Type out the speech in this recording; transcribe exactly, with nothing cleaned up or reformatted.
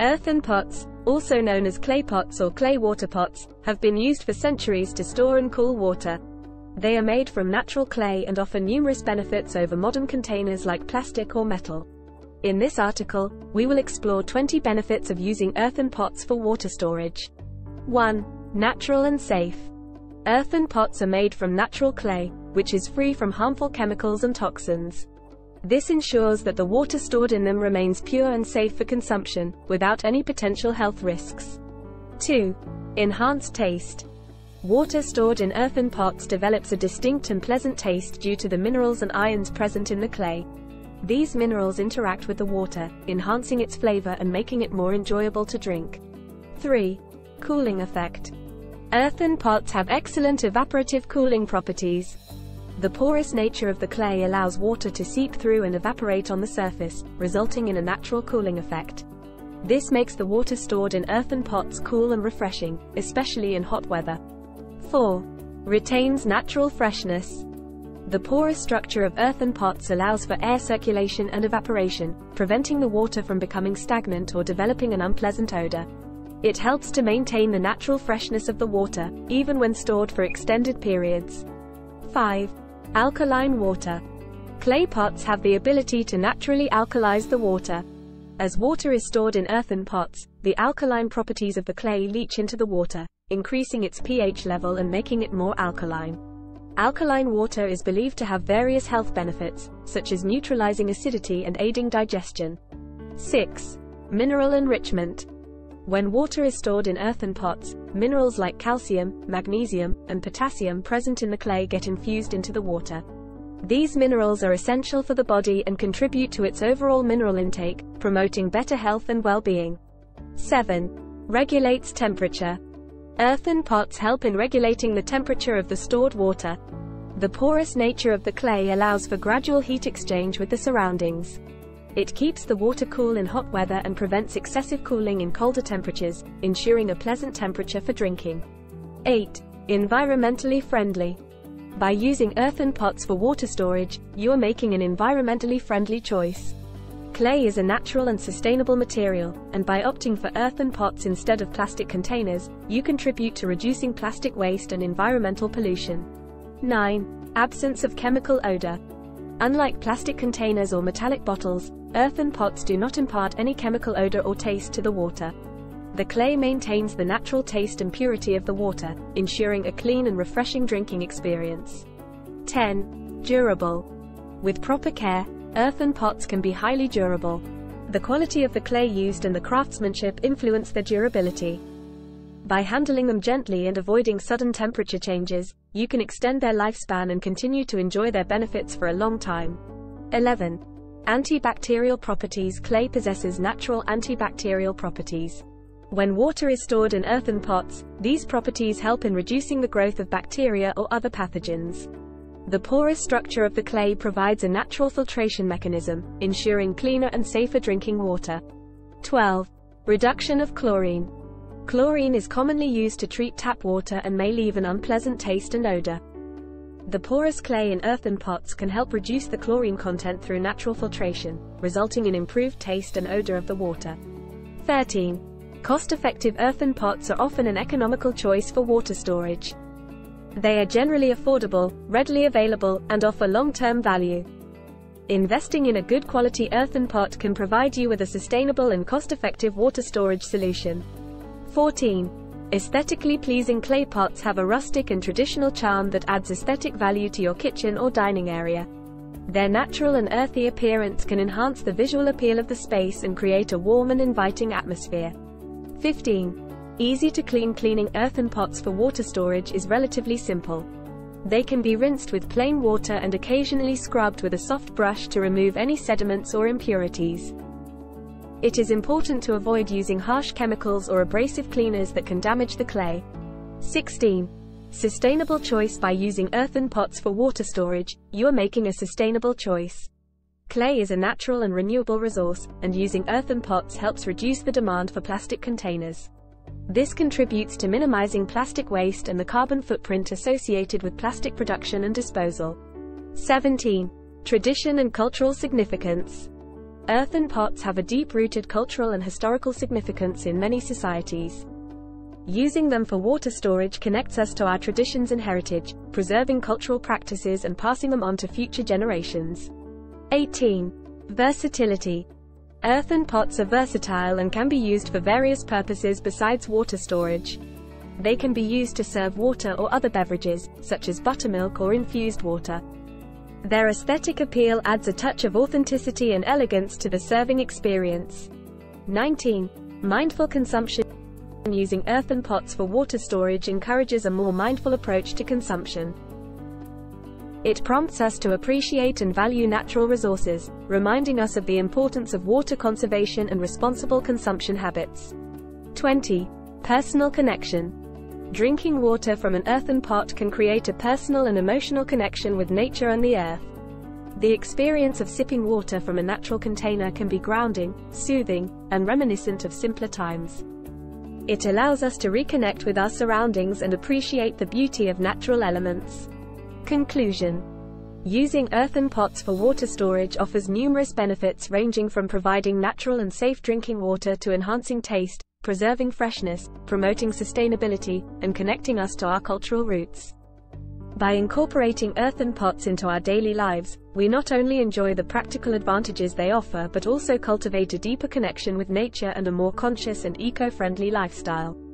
Earthen pots, also known as clay pots or clay water pots, have been used for centuries to store and cool water. They are made from natural clay and offer numerous benefits over modern containers like plastic or metal. In this article, we will explore twenty benefits of using earthen pots for water storage. one. Natural and safe. Earthen pots are made from natural clay, which is free from harmful chemicals and toxins. This ensures that the water stored in them remains pure and safe for consumption, without any potential health risks. two. Enhanced taste. Water stored in earthen pots develops a distinct and pleasant taste due to the minerals and ions present in the clay. These minerals interact with the water, enhancing its flavor and making it more enjoyable to drink. three. Cooling effect. Earthen pots have excellent evaporative cooling properties. The porous nature of the clay allows water to seep through and evaporate on the surface, resulting in a natural cooling effect. This makes the water stored in earthen pots cool and refreshing, especially in hot weather. four. Retains natural freshness. The porous structure of earthen pots allows for air circulation and evaporation, preventing the water from becoming stagnant or developing an unpleasant odor. It helps to maintain the natural freshness of the water, even when stored for extended periods. five. Alkaline water. Clay pots have the ability to naturally alkalize the water. As water is stored in earthen pots, the alkaline properties of the clay leach into the water, increasing its pH level and making it more alkaline. Alkaline water is believed to have various health benefits, such as neutralizing acidity and aiding digestion. six. Mineral enrichment. When water is stored in earthen pots, minerals like calcium, magnesium, and potassium present in the clay get infused into the water. These minerals are essential for the body and contribute to its overall mineral intake, promoting better health and well-being. seven. Regulates temperature. Earthen pots help in regulating the temperature of the stored water. The porous nature of the clay allows for gradual heat exchange with the surroundings. It keeps the water cool in hot weather and prevents excessive cooling in colder temperatures, ensuring a pleasant temperature for drinking. eight. Environmentally friendly. By using earthen pots for water storage, you are making an environmentally friendly choice. Clay is a natural and sustainable material, and by opting for earthen pots instead of plastic containers, you contribute to reducing plastic waste and environmental pollution. nine. Absence of chemical odor. Unlike plastic containers or metallic bottles, earthen pots do not impart any chemical odor or taste to the water. The clay maintains the natural taste and purity of the water, ensuring a clean and refreshing drinking experience. ten. Durable. With proper care, earthen pots can be highly durable. The quality of the clay used and the craftsmanship influence their durability. By handling them gently and avoiding sudden temperature changes, you can extend their lifespan and continue to enjoy their benefits for a long time. eleven. Antibacterial properties. Clay possesses natural antibacterial properties. When water is stored in earthen pots, these properties help in reducing the growth of bacteria or other pathogens. The porous structure of the clay provides a natural filtration mechanism, ensuring cleaner and safer drinking water. twelve. Reduction of chlorine. Chlorine is commonly used to treat tap water and may leave an unpleasant taste and odor. The porous clay in earthen pots can help reduce the chlorine content through natural filtration, resulting in improved taste and odor of the water. thirteen. Cost-effective. Earthen pots are often an economical choice for water storage. They are generally affordable, readily available, and offer long-term value. Investing in a good quality earthen pot can provide you with a sustainable and cost-effective water storage solution. fourteen. Aesthetically pleasing. Clay pots have a rustic and traditional charm that adds aesthetic value to your kitchen or dining area. Their natural and earthy appearance can enhance the visual appeal of the space and create a warm and inviting atmosphere. fifteen. Easy to clean. Cleaning earthen pots for water storage is relatively simple. They can be rinsed with plain water and occasionally scrubbed with a soft brush to remove any sediments or impurities. It is important to avoid using harsh chemicals or abrasive cleaners that can damage the clay. sixteen. Sustainable choice. By using earthen pots for water storage, you are making a sustainable choice. Clay is a natural and renewable resource, and using earthen pots helps reduce the demand for plastic containers. This contributes to minimizing plastic waste and the carbon footprint associated with plastic production and disposal. seventeen. Tradition and cultural significance. Earthen pots have a deep-rooted cultural and historical significance in many societies. Using them for water storage connects us to our traditions and heritage, preserving cultural practices and passing them on to future generations. eighteen. Versatility. Earthen pots are versatile and can be used for various purposes besides water storage. They can be used to serve water or other beverages, such as buttermilk or infused water. Their aesthetic appeal adds a touch of authenticity and elegance to the serving experience. nineteen. Mindful consumption. Using earthen pots for water storage encourages a more mindful approach to consumption. It prompts us to appreciate and value natural resources, reminding us of the importance of water conservation and responsible consumption habits. twenty. Personal connection. Drinking water from an earthen pot can create a personal and emotional connection with nature and the earth. The experience of sipping water from a natural container can be grounding, soothing, and reminiscent of simpler times. It allows us to reconnect with our surroundings and appreciate the beauty of natural elements. Conclusion. Using earthen pots for water storage offers numerous benefits ranging from providing natural and safe drinking water to enhancing taste, preserving freshness, promoting sustainability, and connecting us to our cultural roots. By incorporating earthen pots into our daily lives, we not only enjoy the practical advantages they offer but also cultivate a deeper connection with nature and a more conscious and eco-friendly lifestyle.